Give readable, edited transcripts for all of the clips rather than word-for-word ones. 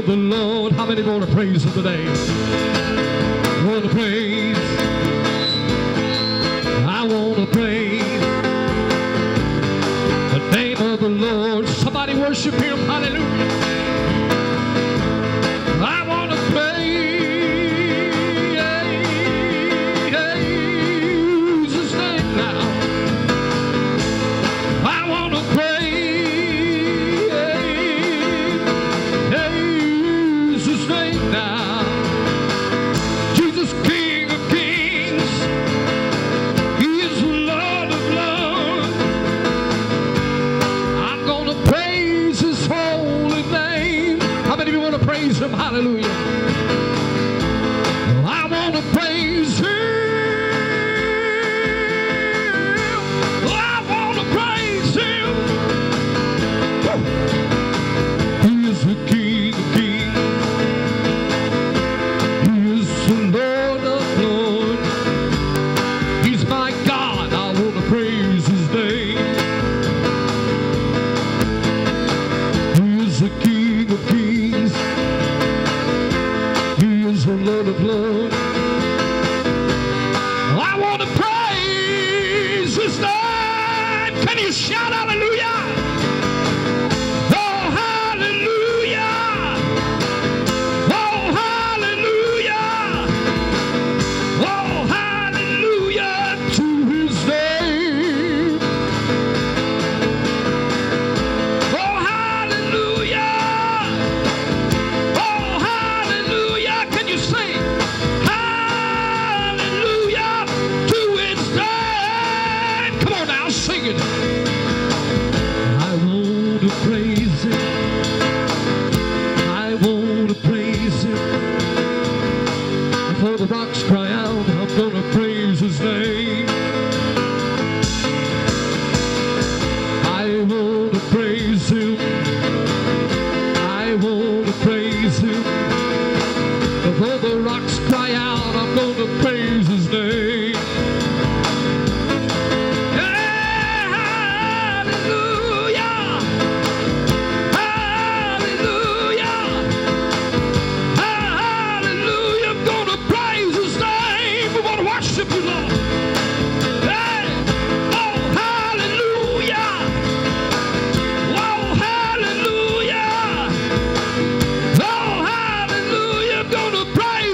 to the Lord. How many want to praise Him today? Want to praise. I want to praise the name of the Lord. Somebody worship Him. Hallelujah. I want to praise His name now. I want to praise His name now. Jesus, King of Kings, He is the Lord of Lords. I'm going to praise His holy name. How many of you want to praise Him? Hallelujah. I want to praise Him. I want to praise Him. He is the King of Kings. He is the Lord of Lords. He's my God. I want to praise His name. He is the King of Kings. He is the Lord of Lords. I want to praise His name. Can you shout hallelujah? Oh, hallelujah. Oh, hallelujah. Oh, hallelujah to His name. Oh, hallelujah. Oh, hallelujah. Can you sing? Hallelujah to His name. Come on now, sing it. I want to praise Him. I want to praise Him. Before the rocks cry out, I'm going to praise His name. I want to praise Him. I want to praise Him. Before the rocks cry out, I'm going to praise His name. Hallelujah. Hallelujah. Hallelujah. I'm going to praise His name. We want to worship You, Lord. Hey. Oh, hallelujah. Oh, hallelujah. Oh, hallelujah. I'm going to praise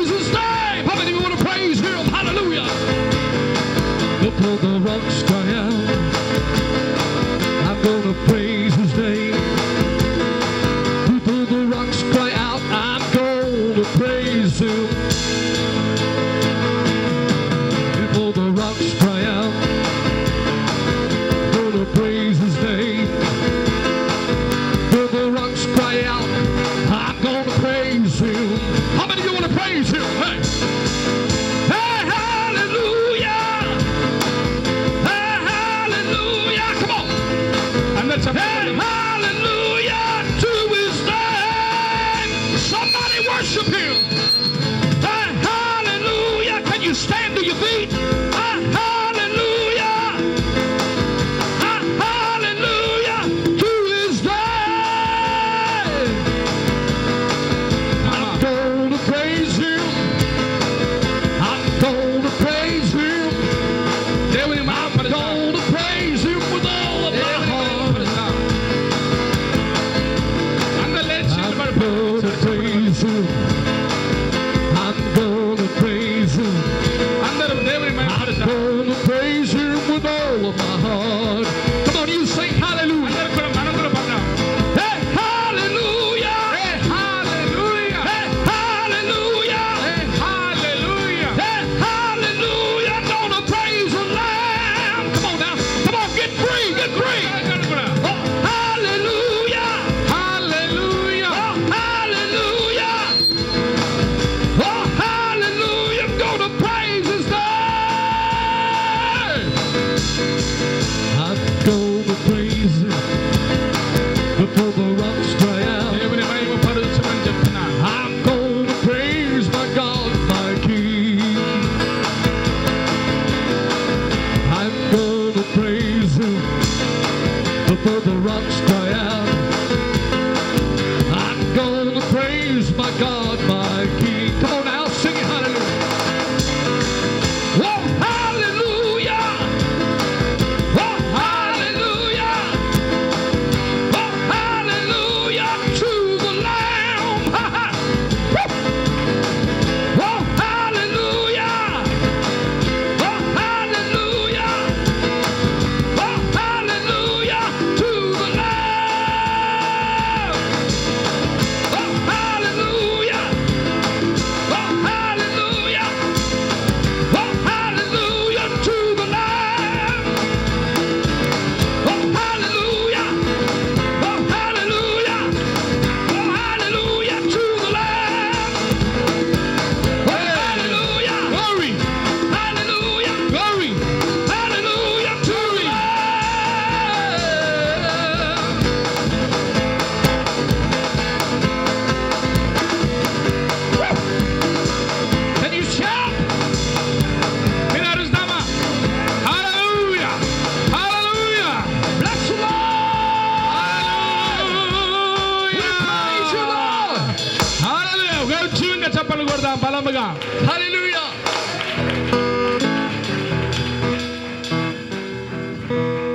Hallelujah.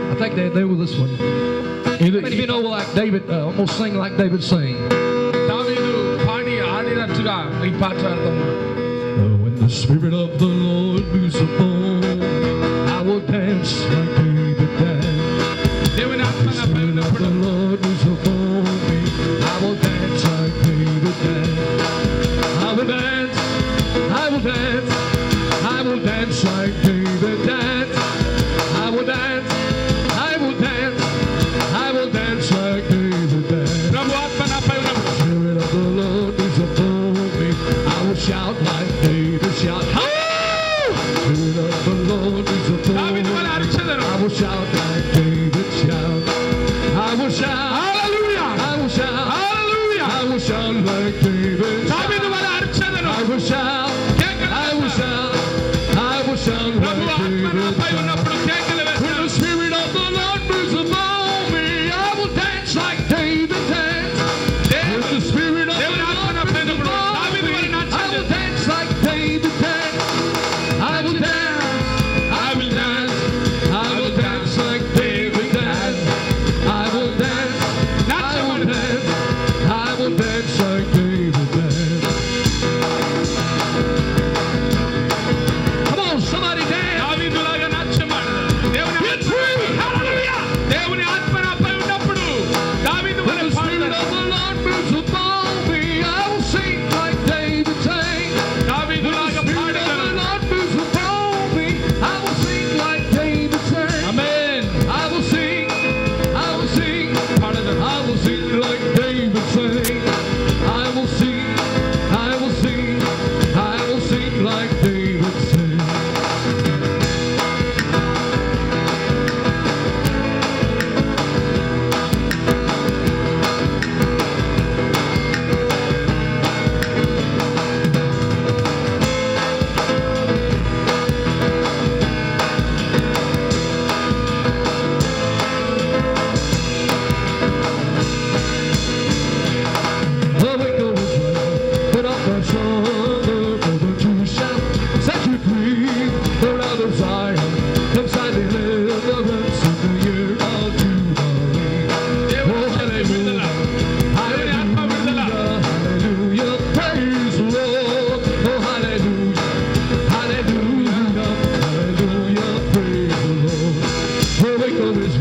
I think they do with this one. If you know, like David, almost sing like David sang. Oh, when the Spirit of the Lord moves upon, I will dance like David danced. When the Spirit of the Lord moves upon me, I will dance like David danced. I will dance. I will dance like David danced. I will dance, I will dance, I will dance like David danced. The Spirit of the Lord is upon me. I will shout like David shout. The Spirit of the Lord is upon me. I will shout like David shout. I will shout. Hallelujah! I will shout. Hallelujah! I will shout like David shout. I will shout.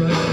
Right.